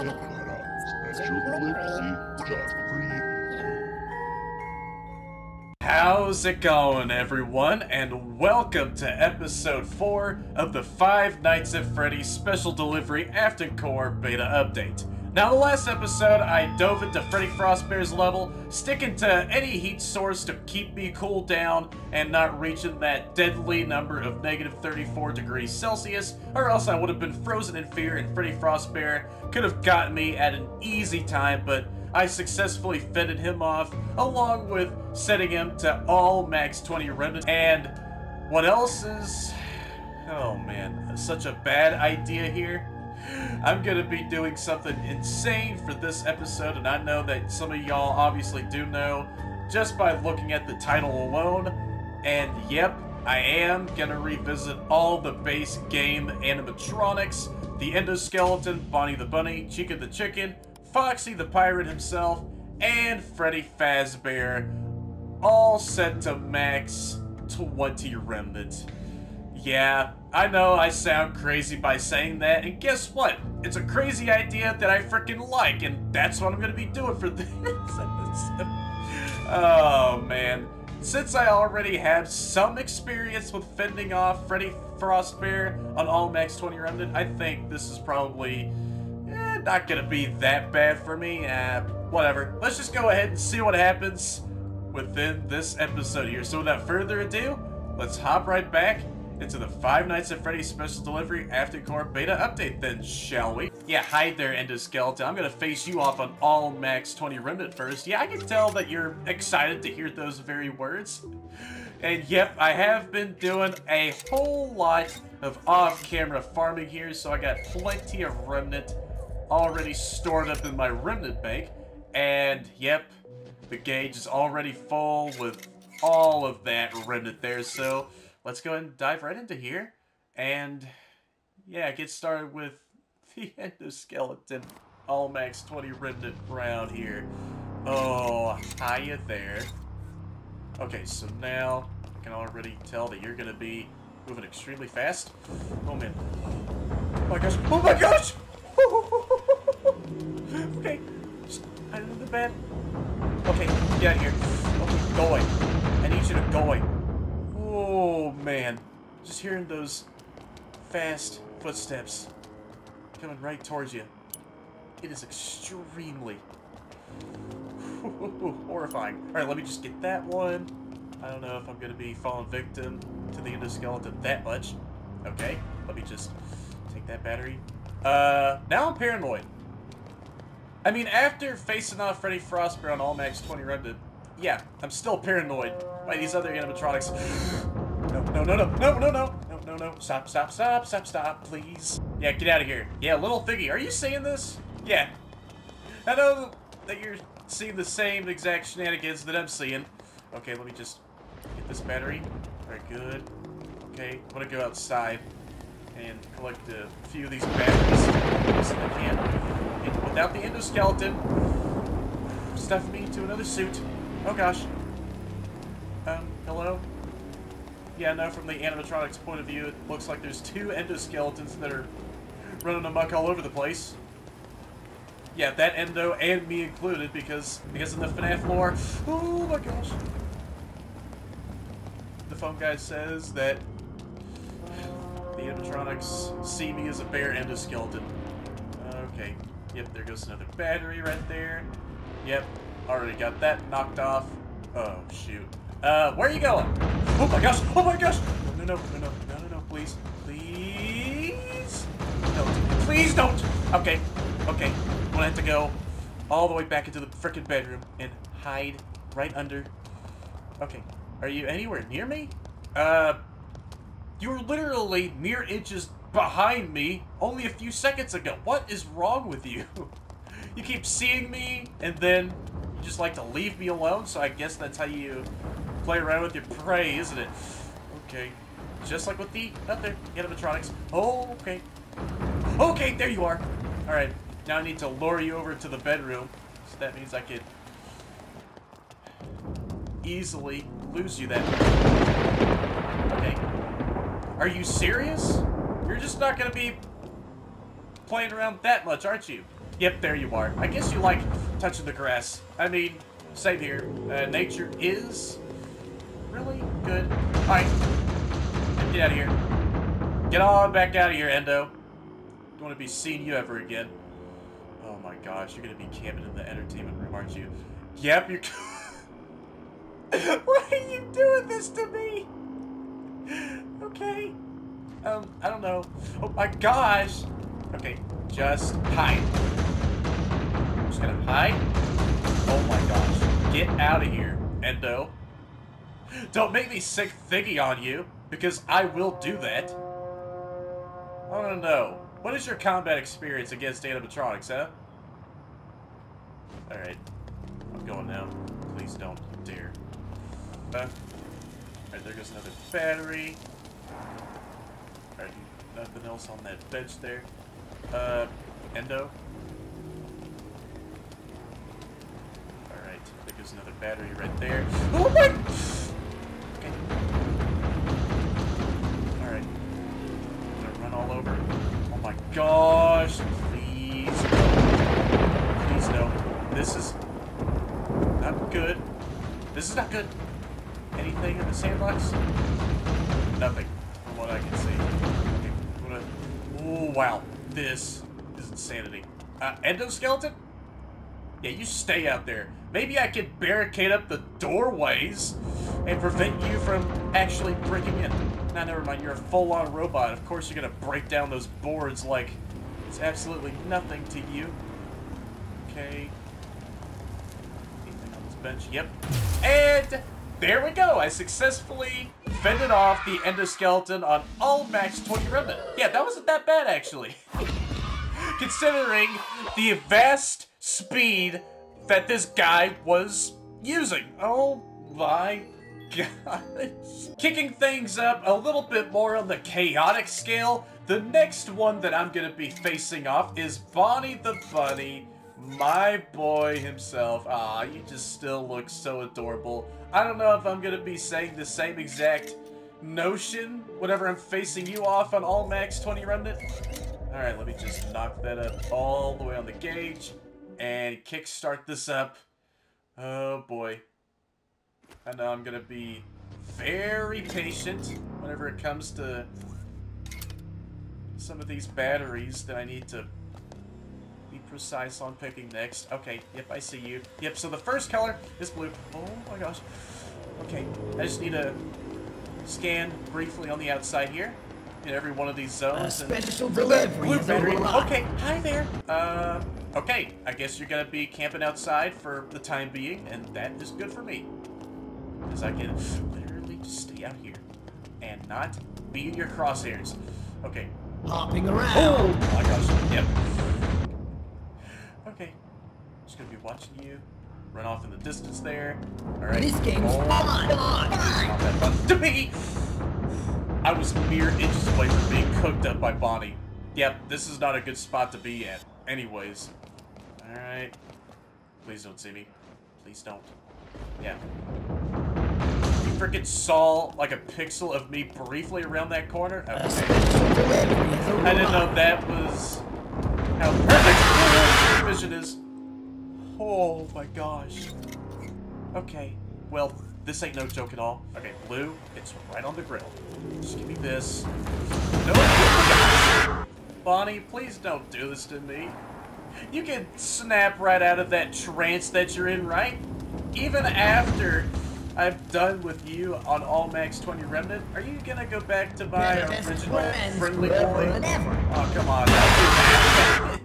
Special delivery, just for you. How's it going, everyone, and welcome to episode 4 of the Five Nights at Freddy's Special Delivery Aftoncore Beta Update. Now, the last episode, I dove into Freddy Frostbear's level, sticking to any heat source to keep me cooled down and not reaching that deadly number of -34°C, or else I would have been frozen in fear and Freddy Frostbear could have gotten me at an easy time, but I successfully fended him off, along with setting him to all max 20 remnants. And what else is... oh man, such a bad idea here. I'm gonna be doing something insane for this episode, and I know that some of y'all obviously do know just by looking at the title alone. And yep, I am gonna revisit all the base game animatronics: the Endoskeleton, Bonnie the Bunny, Chica the Chicken, Foxy the Pirate himself, and Freddy Fazbear, all set to max 20 remnant. Yeah, I know I sound crazy by saying that, and guess what? It's a crazy idea that I freaking like, and that's what I'm gonna be doing for this episode. Oh man. Since I already have some experience with fending off Freddy Frostbear on all max 20 remnant, I think this is probably not gonna be that bad for me. Whatever. Let's just go ahead and see what happens within this episode here. So without further ado, let's hop right back into the Five Nights at Freddy's Special Delivery Aftoncore Beta Update then, shall we? Yeah, hi there, Endoskeleton. I'm gonna face you off on all max 20 remnant first. Yeah, I can tell that you're excited to hear those very words. And yep, I have been doing a whole lot of off-camera farming here, so I got plenty of remnant already stored up in my remnant bank. And yep, the gauge is already full with all of that remnant there, so let's go ahead and dive right into here, and yeah, get started with the Endoskeleton all max 20 remnant round here. Oh, hiya there. Okay, so now I can already tell that you're gonna be moving extremely fast. Oh man! Oh my gosh! Oh my gosh! Okay, just hide in the bed. Okay, get out of here. Okay, go away. I need you to go away. Oh man, just hearing those fast footsteps coming right towards you. It is extremely horrifying. Alright, let me just get that one. I don't know if I'm going to be falling victim to the Endoskeleton that much. Okay, let me just take that battery. Now I'm paranoid. I mean, after facing off Freddy Frostbear on all max 20 remnant, yeah, I'm still paranoid by these other animatronics. No, stop, please. Yeah, get out of here. Yeah, little Figgy, are you seeing this? Yeah. I know that you're seeing the same exact shenanigans that I'm seeing. Okay, let me just get this battery. Alright, good. Okay, I'm gonna go outside and collect a few of these batteries if I can. And without the Endoskeleton stuffing me into another suit. Oh gosh. Hello? Yeah, no, from the animatronics point of view, it looks like there's two Endoskeletons that are running amok all over the place. Yeah, that Endo and me included, because in the FNAF lore... oh my gosh. The phone guy says that the animatronics see me as a bear Endoskeleton. Okay. Yep, there goes another battery right there. Yep. Already got that knocked off. Oh, shoot. Where are you going? Oh my gosh! Oh my gosh! No, please. Please! Don't. Please don't! Okay. Okay. I'm gonna have to go all the way back into the frickin' bedroom and hide right under. Okay. Are you anywhere near me? You were literally mere inches behind me only a few seconds ago. What is wrong with you? You keep seeing me, and then you just like to leave me alone, so I guess that's how you play around with your prey, isn't it? Okay. Just like with the other animatronics. Oh, okay. Okay, there you are! Alright, now I need to lure you over to the bedroom, so that means I could easily lose you then. Okay. Are you serious? You're just not gonna be playing around that much, aren't you? Yep, there you are. I guess you like touching the grass. I mean, same here. Nature is really good. Alright. Get out of here. Get on back out of here, Endo. Don't want to be seeing you ever again. Oh my gosh, you're going to be camping in the entertainment room, aren't you? Yep, you're... Why are you doing this to me? Okay. I don't know. Oh my gosh! Okay, just hide. I'm just gonna hide. Oh my gosh. Get out of here, Endo. Don't make me sick thingy on you, because I will do that. I wanna know. What is your combat experience against animatronics, huh? Alright. I'm going now. Please don't you dare. Alright, there goes another battery. Alright, nothing else on that bench there. Endo. Alright, there goes another battery right there. Oh my! Okay. Alright. I'm gonna run all over. Oh my gosh! Please no. Please no. This is not good. This is not good. Anything in the sandbox? Nothing, from what I can see. Okay, oh, wow. This is insanity. Endoskeleton? Yeah, you stay out there. Maybe I can barricade up the doorways and prevent you from actually breaking in. Nah, never mind. You're a full-on robot. Of course you're going to break down those boards like it's absolutely nothing to you. Okay. Anything on this bench? Yep. And... there we go! I successfully fended off the Endoskeleton on all max 20 remnant. Yeah, that wasn't that bad, actually. Considering the vast speed that this guy was using. Oh my gosh. Kicking things up a little bit more on the chaotic scale, the next one that I'm gonna be facing off is Bonnie the Bunny. My boy himself. Ah, you just still look so adorable. I don't know if I'm gonna be saying the same exact notion whenever I'm facing you off on all max 20 remnant. Alright, let me just knock that up all the way on the gauge and kickstart this up. Oh boy. I know I'm gonna be very patient whenever it comes to some of these batteries that I need to be precise on picking next. Okay, yep, I see you. Yep, so the first color is blue. Oh my gosh. Okay, I just need to scan briefly on the outside here in every one of these zones. Special delivery. Blue battery. Okay, hi there. Okay, I guess you're gonna be camping outside for the time being, and that is good for me. Because I can literally just stay out here and not be in your crosshairs. Okay. Hopping around. Oh my gosh. Yep. Okay, just gonna be watching you run off in the distance there. All right. This game's fun to me. I was mere inches away from being cooked up by Bonnie. Yep, this is not a good spot to be at. Anyways, all right. Please don't see me. Please don't. Yeah. You freaking saw like a pixel of me briefly around that corner. Okay. I didn't know that was how perfect. Vision is. Oh my gosh. Okay. Well, this ain't no joke at all. Okay, blue. It's right on the grill. Just give me this. No. Bonnie, please don't do this to me. You can snap right out of that trance that you're in, right? Even after I'm done with you on all max 20 remnant, are you gonna go back to my original friendly boy? Oh, come on. Don't do that.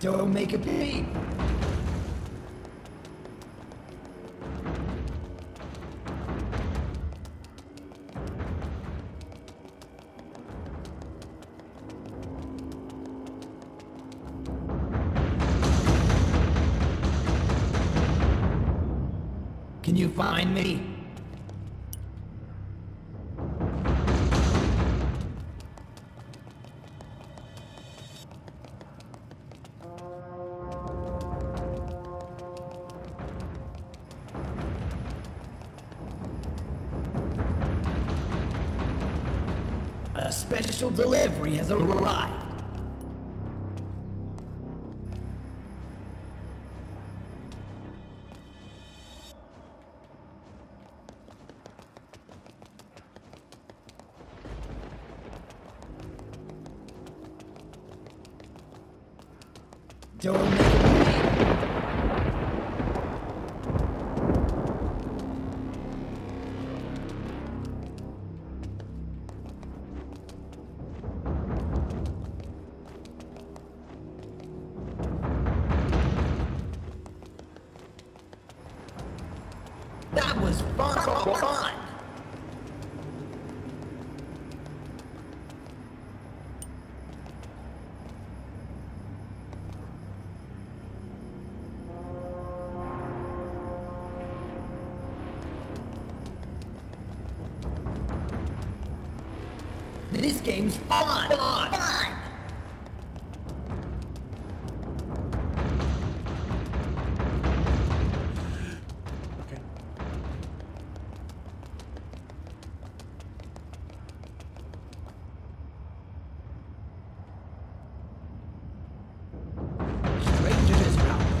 Don't make a beat. Can you find me? A special delivery has arrived. Don't make me. That was fun. This game's fun! Fun! Okay. Straight to his mouth.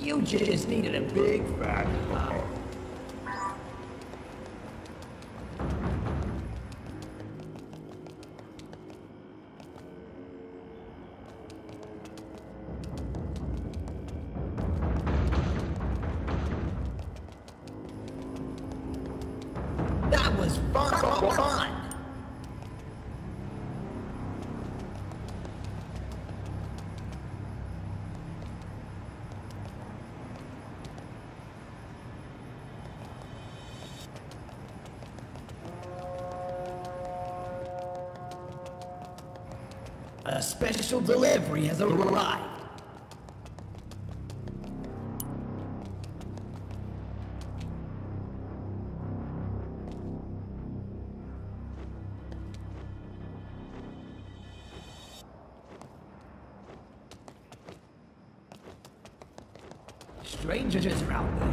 You just needed a big fat hug. A special delivery has arrived. Strangers are out there.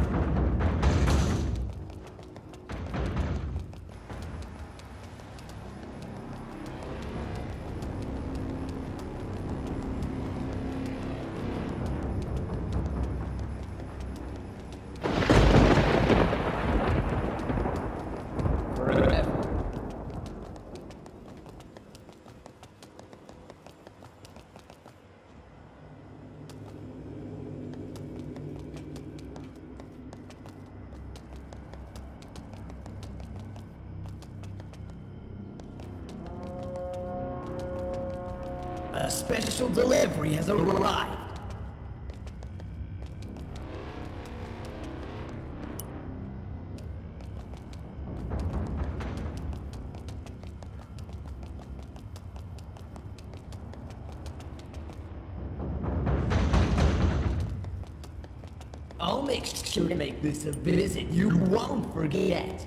A special delivery has arrived. I'll make sure to make this a visit you won't forget.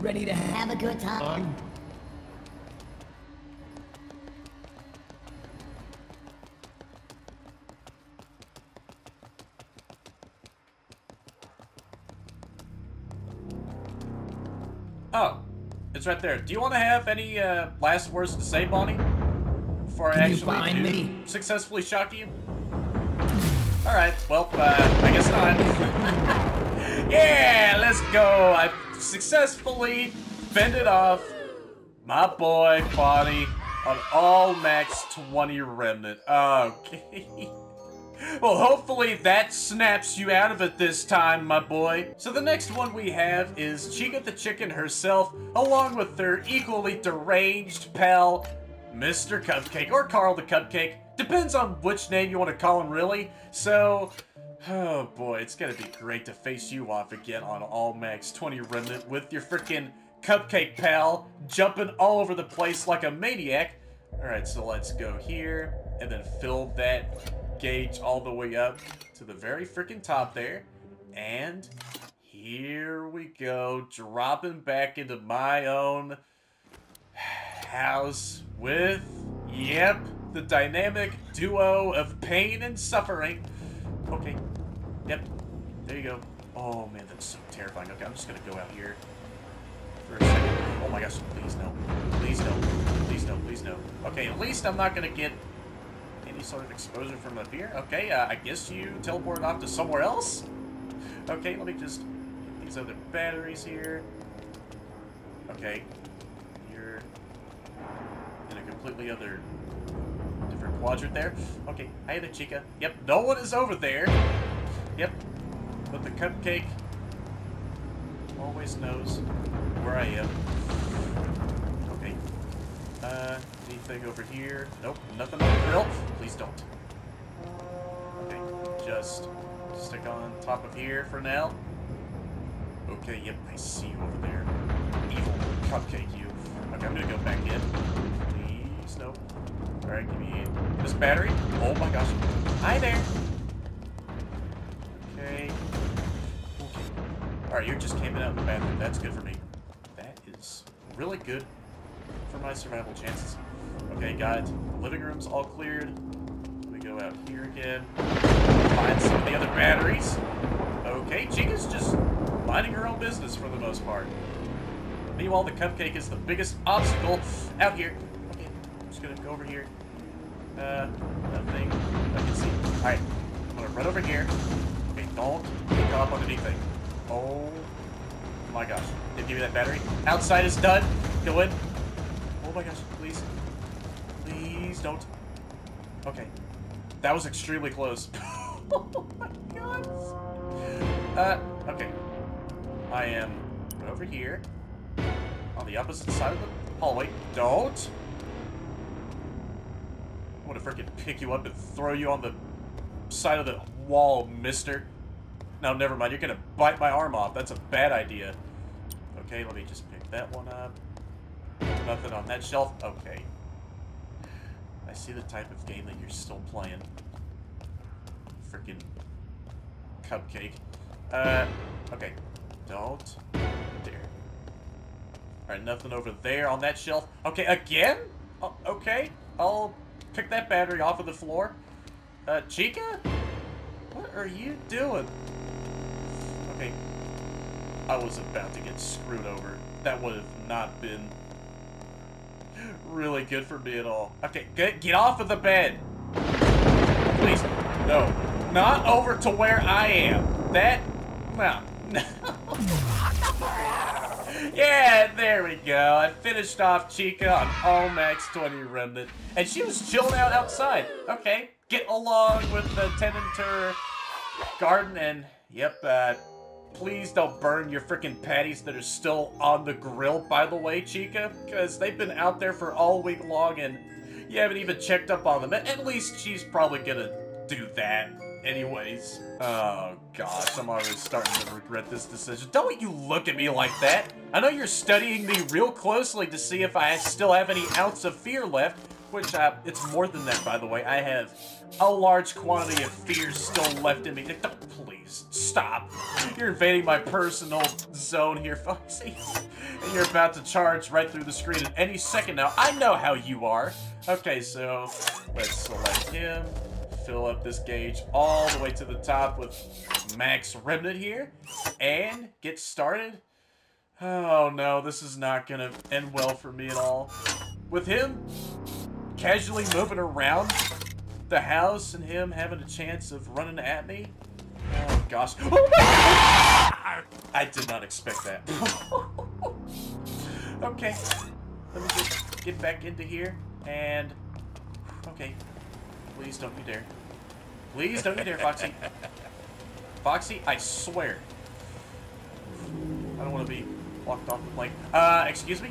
Ready to have a good time? Oh, it's right there. Do you want to have any last words to say, Bonnie? Before I actually successfully shock you? Alright, well, I guess not. Yeah, let's go! I successfully fended off my boy Bonnie on all max 20 remnant. Okay. Well, hopefully that snaps you out of it this time, my boy. So the next one we have is Chica the Chicken herself, along with their equally deranged pal, Mr. Cupcake, or Carl the Cupcake. Depends on which name you want to call him, really. So, oh boy, it's gonna be great to face you off again on All Max 20 Remnant with your freaking Cupcake pal jumping all over the place like a maniac. Alright, so let's go here, and then fill that gauge all the way up to the very freaking top there. And here we go, dropping back into my own house with, yep, the dynamic duo of pain and suffering. Okay, yep, there you go. Oh man, that's so terrifying. Okay, I'm just gonna go out here for a second. Oh my gosh, please no, please no, please no, please no. Okay, at least I'm not gonna get any sort of exposure from up here. Okay, I guess you teleport off to somewhere else? Okay, let me just get these other batteries here. Okay, you're in a completely other different quadrant there. Okay, hi there, Chica. Yep, no one is over there. Yep, but the Cupcake always knows where I am. Okay. Anything over here? Nope, nothing on the grill. Please don't. Okay, just stick on top of here for now. Okay, yep, I see you over there. Evil Cupcake, you. Okay, I'm gonna go back in. Please, nope. Alright, give me this battery. Oh my gosh. Hi there! Okay. Alright, you just came in out of the bathroom. That's good for me. That is really good for my survival chances. Okay, got the living room's all cleared. Let me go out here again. Find some of the other batteries. Okay, Chica's just minding her own business for the most part. Meanwhile, the Cupcake is the biggest obstacle out here. Okay, I'm just gonna go over here. Nothing I can see. Alright, I'm gonna run over here. Okay, don't pick up on anything. Oh my gosh. Did give me that battery. Outside is done. Go in. Oh my gosh. Please. Please don't. Okay. That was extremely close. Oh my gosh. Okay. I am right over here. On the opposite side of the hallway. Don't. I want to freaking pick you up and throw you on the side of the wall, mister. No, never mind. You're going to bite my arm off. That's a bad idea. Okay, let me just pick that one up. Nothing on that shelf. Okay. I see the type of game that you're still playing. Freaking Cupcake. Okay. Don't dare. Alright, nothing over there on that shelf. Okay, again? Oh, okay. I'll pick that battery off of the floor. Chica? What are you doing? Okay, I was about to get screwed over. That would have not been really good for me at all. Okay, get off of the bed. Please, no. Not over to where I am. That, no. Yeah, there we go. I finished off Chica on All Max 20 Remnant. And she was chilling out outside. Okay, get along with the tenanter garden and, yep, please don't burn your freaking patties that are still on the grill, by the way, Chica, because they've been out there for all week long and you haven't even checked up on them. At least she's probably gonna do that anyways. Oh gosh, I'm already starting to regret this decision. Don't you look at me like that. I know you're studying me real closely to see if I still have any ounce of fear left, which it's more than that, by the way. I have a large quantity of fear still left in me. Please, stop. You're invading my personal zone here, Foxy. And you're about to charge right through the screen at any second now. I know how you are. Okay, so let's select him. Fill up this gauge all the way to the top with Max Remnant here. And get started. Oh no, this is not gonna end well for me at all. With him casually moving around the house and him having a chance of running at me. Oh gosh. Oh my God! I did not expect that. Okay. Let me just get back into here and okay. Please don't be there. Please don't you dare, Foxy. Foxy, I swear. I don't want to be blocked off the plane. Excuse me?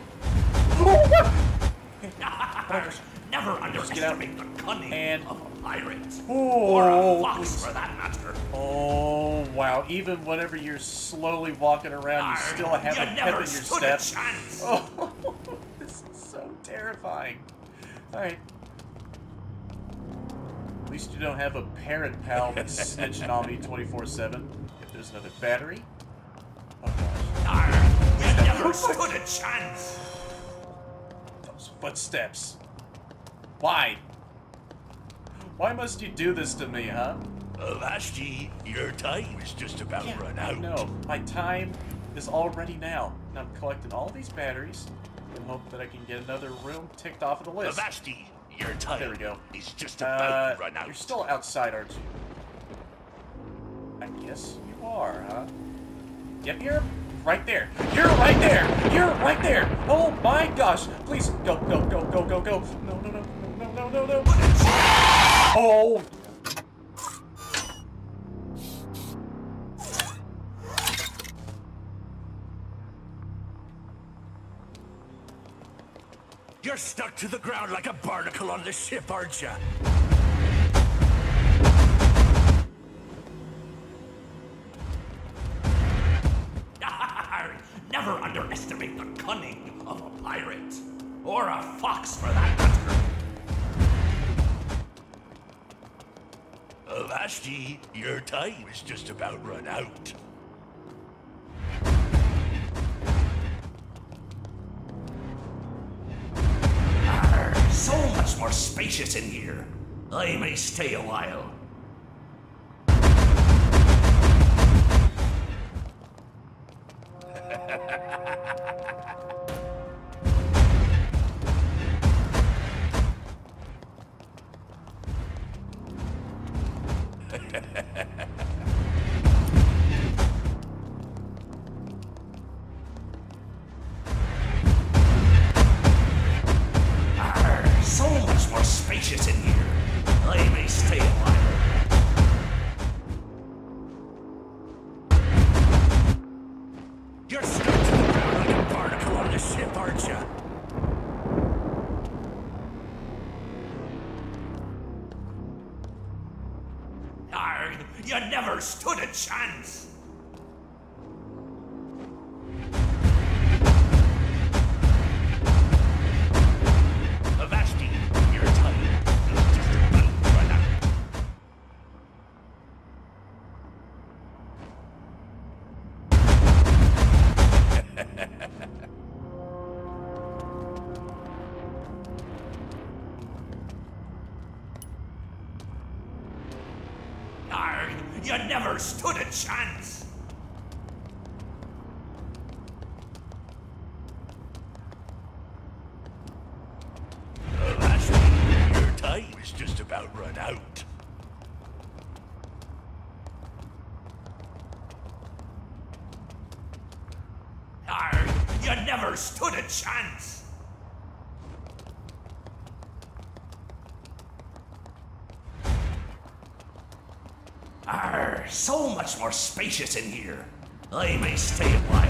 Never underestimate the cunning of a pirate. Or a fox, for that matter. Oh, wow. Even whenever you're slowly walking around, you still have a pep in your step. Oh, this is so terrifying. Alright. At least you don't have a parrot pal that's snitching on me 24/7. If there's another battery. Oh gosh. We never stood a chance. Those footsteps. Why? Why must you do this to me, huh? Vashti, your time is just about run out. No, my time is already now. And I'm collecting all these batteries and hope that I can get another room ticked off of the list. Vashti. Your time. There we go. He's just about to run out. You're still outside, aren't you? I guess you are, huh? Yep, you're right there. You're right there. You're right there. Oh my gosh! Please go, go, go, go, go, go. No, no, no, no, no, no, no. Oh. You're stuck to the ground like a barnacle on this ship, aren't ya? Never underestimate the cunning of a pirate. Or a fox, for that matter. Vashti, your time is just about run out. So much more spacious in here. I may stay a while. So much more spacious in here. I may stay a while. You never stood a chance. In here. I may stay a while.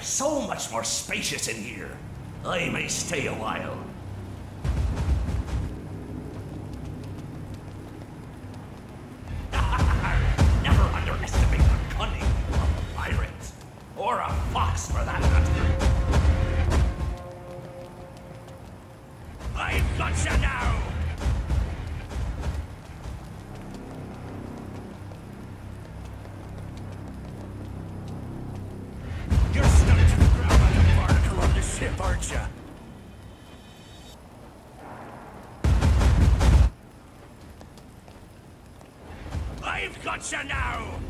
So much more spacious in here. I may stay a while. Gotcha now!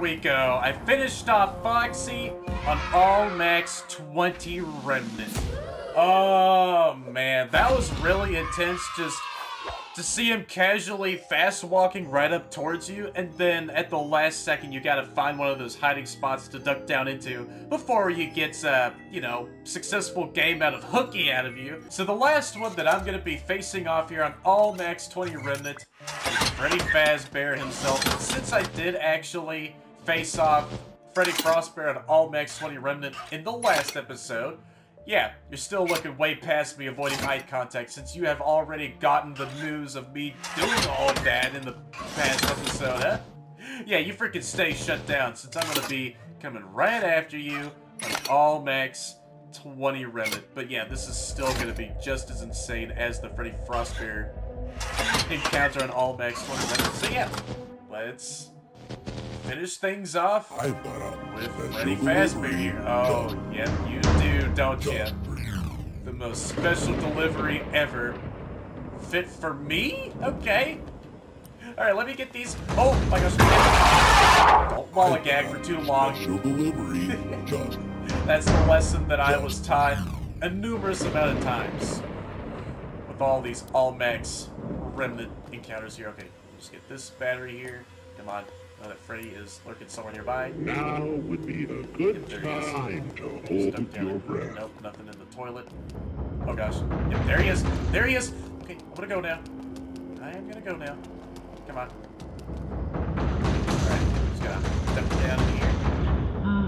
We go. I finished off Foxy on all max 20 remnants. Oh man, that was really intense just to see him casually fast walking right up towards you, and then at the last second you gotta find one of those hiding spots to duck down into before he gets a, you know, successful game out of hooky out of you. So the last one that I'm gonna be facing off here on all max 20 remnants is Freddy Fazbear himself. And since I did actually face off Freddy Frostbear on all max 20 remnant in the last episode. Yeah, you're still looking way past me avoiding eye contact since you have already gotten the news of me doing all of that in the past episode, huh? Yeah, you freaking stay shut down since I'm gonna be coming right after you on all max 20 remnant. But yeah, this is still gonna be just as insane as the Freddy Frostbear encounter on all max 20 remnant. So yeah, let's finish things off with Freddy Fazbear. Oh, yep, you do, don't you? The most special delivery ever. Fit for me? Okay. Alright, let me get these. Oh, my gosh. Don't mulligag for too long. That's the lesson that I was taught a numerous amount of times with all these all-max remnant encounters here. Okay, just get this battery here. Come on. Now that Freddy is lurking somewhere nearby. Now would be a good time to hold your breath. Nope, nothing in the toilet. Oh gosh. Yep, there he is. There he is. Okay, I'm gonna go now. I am gonna go now. Come on. Alright, just gonna step down here.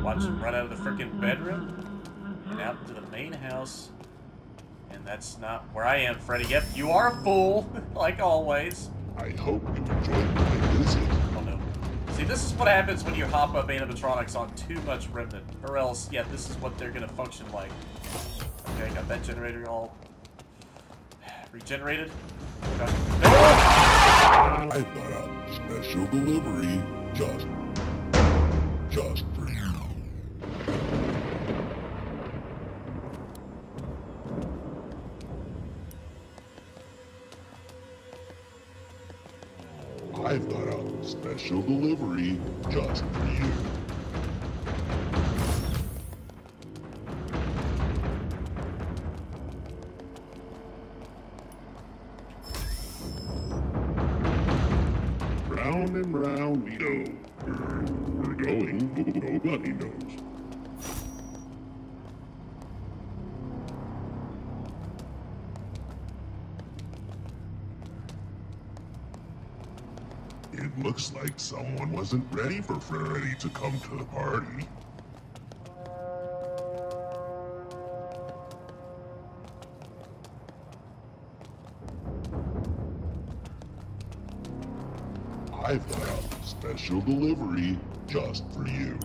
Watch him run out of the freaking bedroom. And out to the main house. And that's not where I am, Freddy. Yep, you are a fool, like always. I hope you enjoyed my visit. See, this is what happens when you hop up animatronics on too much remnant, or else, yeah, this is what they're gonna function like. Okay, got that generator all regenerated. Got I've got a special delivery just for you. I've got a special delivery just for you. Round and round we go. We're going, nobody knows. Looks like someone wasn't ready for Freddy to come to the party. I've got a special delivery just for you.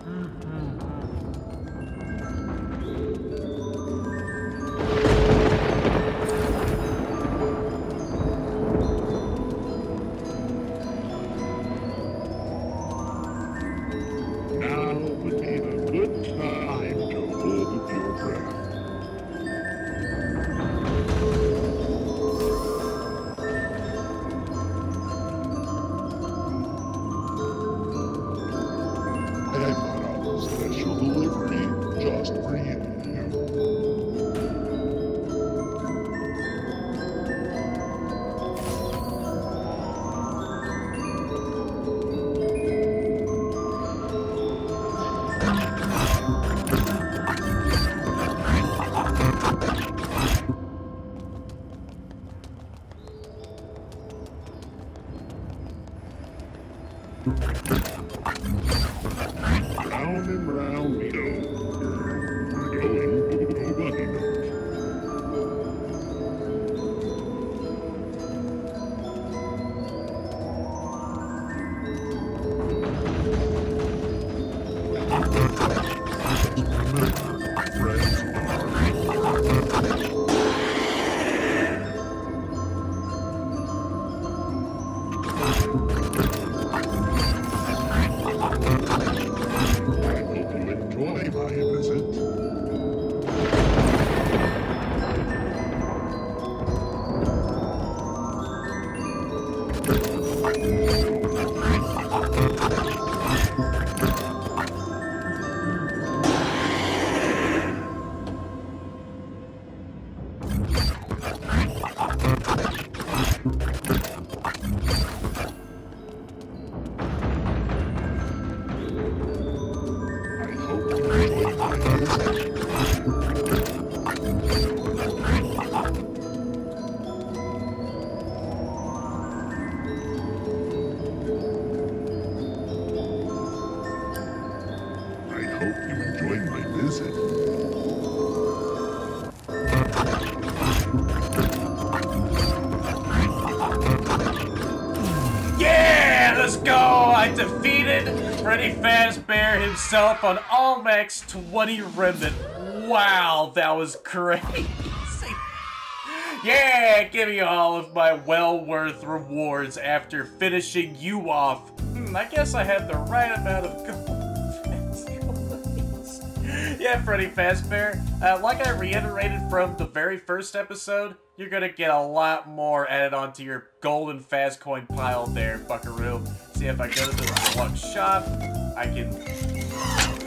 Time to hold your Round and round we go. Freddy Fazbear himself on Allmax 20 Remnant. Wow, that was crazy. Yeah, give me all of my well-worth rewards after finishing you off. I guess I had the right amount of gold. Yeah, Freddy Fazbear, like I reiterated from the very first episode, you're gonna get a lot more added onto your golden Fazcoin pile there, buckaroo. See, if I go to the deluxe shop, I can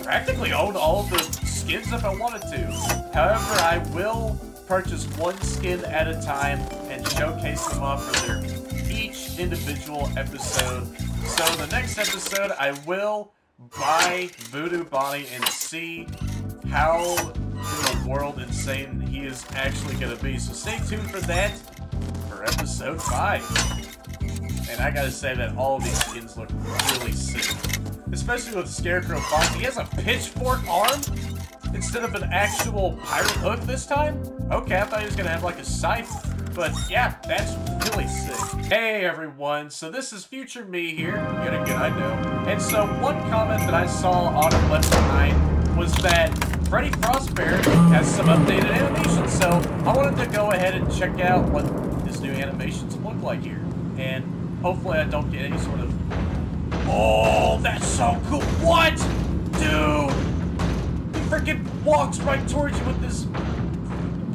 practically own all the skins if I wanted to. However, I will purchase one skin at a time and showcase them off for each individual episode. So the next episode, I will buy Voodoo Bonnie and see how in the world insane he is actually going to be. So stay tuned for that for episode 5. And I gotta say that all these skins look really sick. Especially with Scarecrow Bonnie. He has a pitchfork arm instead of an actual pirate hook this time? Okay, I thought he was gonna have like a scythe. But yeah, that's really sick. Hey everyone, so this is future me here. Good, good, I know. And so one comment that I saw on our left behind was that Freddy Frostbear has some updated animations. So I wanted to go ahead and check out what his new animations look like here. And hopefully I don't get any sort of... Oh, that's so cool. What? Dude! He freaking walks right towards you with this...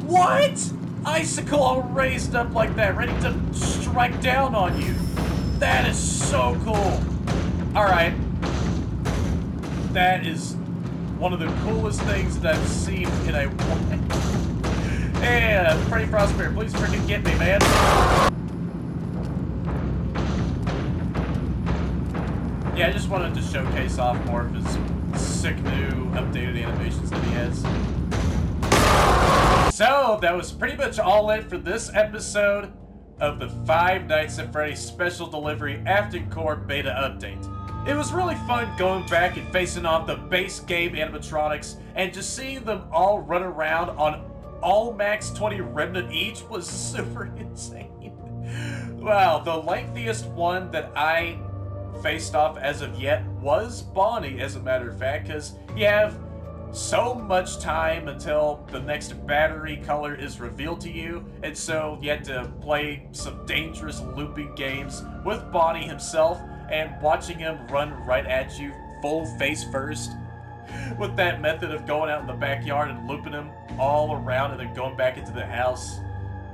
What? Icicle all raised up like that, ready to strike down on you. That is so cool. Alright. That is one of the coolest things that I've seen in a while. And Freddy Frostbear, please freaking get me, man. Yeah, I just wanted to showcase off more of his sick new updated animations that he has. So, that was pretty much all it for this episode of the Five Nights at Freddy's Special Delivery Aftoncore Beta Update. It was really fun going back and facing off the base game animatronics and just seeing them all run around on all max 20 remnant each was super insane. Wow, the lengthiest one that I faced off as of yet was Bonnie, as a matter of fact, because you have so much time until the next battery color is revealed to you, and so you had to play some dangerous looping games with Bonnie himself and watching him run right at you full face first with that method of going out in the backyard and looping him all around and then going back into the house.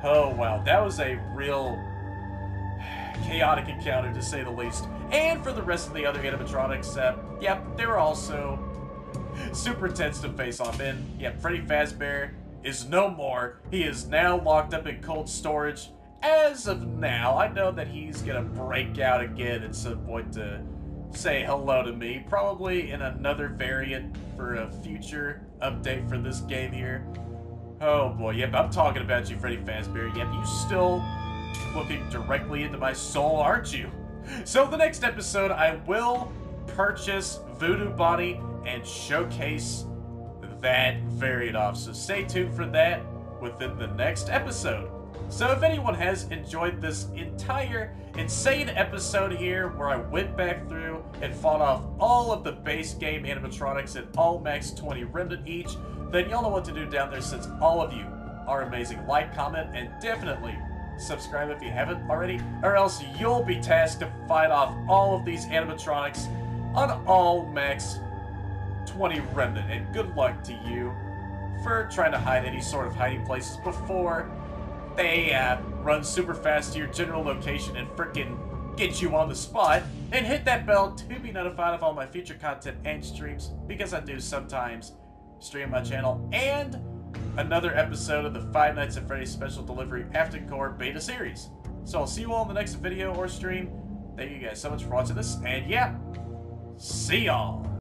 Oh wow, that was a real chaotic encounter to say the least. And for the rest of the other animatronics, yep, they were also super tense to face off in. Yep, Freddy Fazbear is no more. He is now locked up in cold storage. As of now, I know that he's gonna break out again at some point to say hello to me. Probably in another variant for a future update for this game here. Oh boy, yep, I'm talking about you, Freddy Fazbear. Yep, you still looking directly into my soul, aren't you? So the next episode, I will purchase Voodoo Bonnie and showcase that variant off. So stay tuned for that within the next episode. So if anyone has enjoyed this entire insane episode here where I went back through and fought off all of the base game animatronics at all max 20 remnant each, then y'all know what to do down there since all of you are amazing. Like, comment, and definitely subscribe if you haven't already, or else you'll be tasked to fight off all of these animatronics on all max 20 remnant, and good luck to you for trying to hide any sort of hiding places before they run super fast to your general location and frickin' get you on the spot. And hit that bell to be notified of all my future content and streams, because I do sometimes stream my channel and another episode of the Five Nights at Freddy's Special Delivery Aftoncore beta series. So I'll see you all in the next video or stream. Thank you guys so much for watching this, and yeah, see y'all!